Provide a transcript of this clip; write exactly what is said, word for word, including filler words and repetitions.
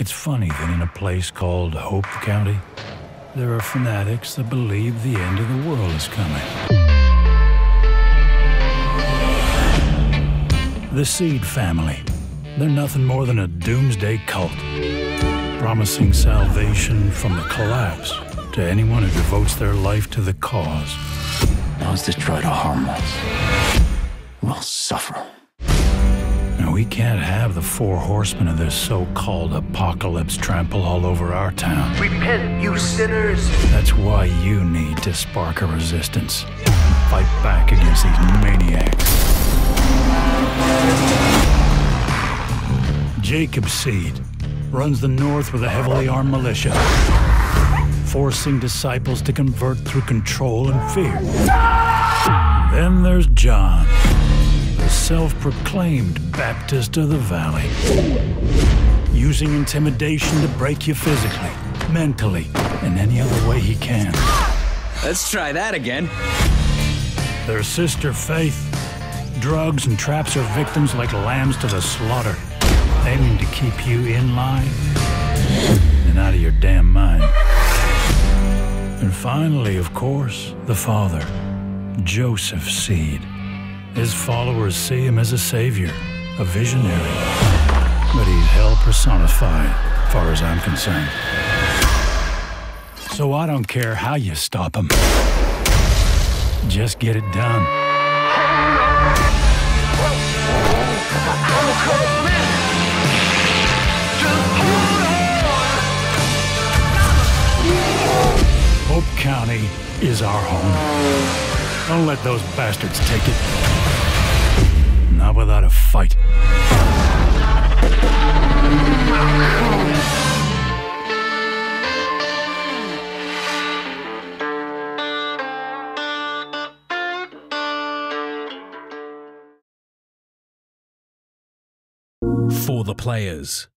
It's funny that in a place called Hope County, there are fanatics that believe the end of the world is coming. The Seed family, they're nothing more than a doomsday cult, promising salvation from the collapse to anyone who devotes their life to the cause. Those that try to harm us will suffer. Now, we can't have the four horsemen of this so-called apocalypse trample all over our town. Repent, you sinners! That's why you need to spark a resistance. Fight back against these maniacs. Jacob Seed runs the north with a heavily armed militia, forcing disciples to convert through control and fear. Ah! Then there's John, the self-proclaimed Baptist of the Valley, using intimidation to break you physically, mentally, and any other way he can. Let's try that again. Their sister Faith drugs and traps her victims like lambs to the slaughter, aiming to keep you in line and out of your damn mind. And finally, of course, the father, Joseph Seed. His followers see him as a savior, a visionary, but he's hell personified, far as I'm concerned. So I don't care how you stop him. Just get it done. Hope County is our home. Don't let those bastards take it. Not without a fight. For the players.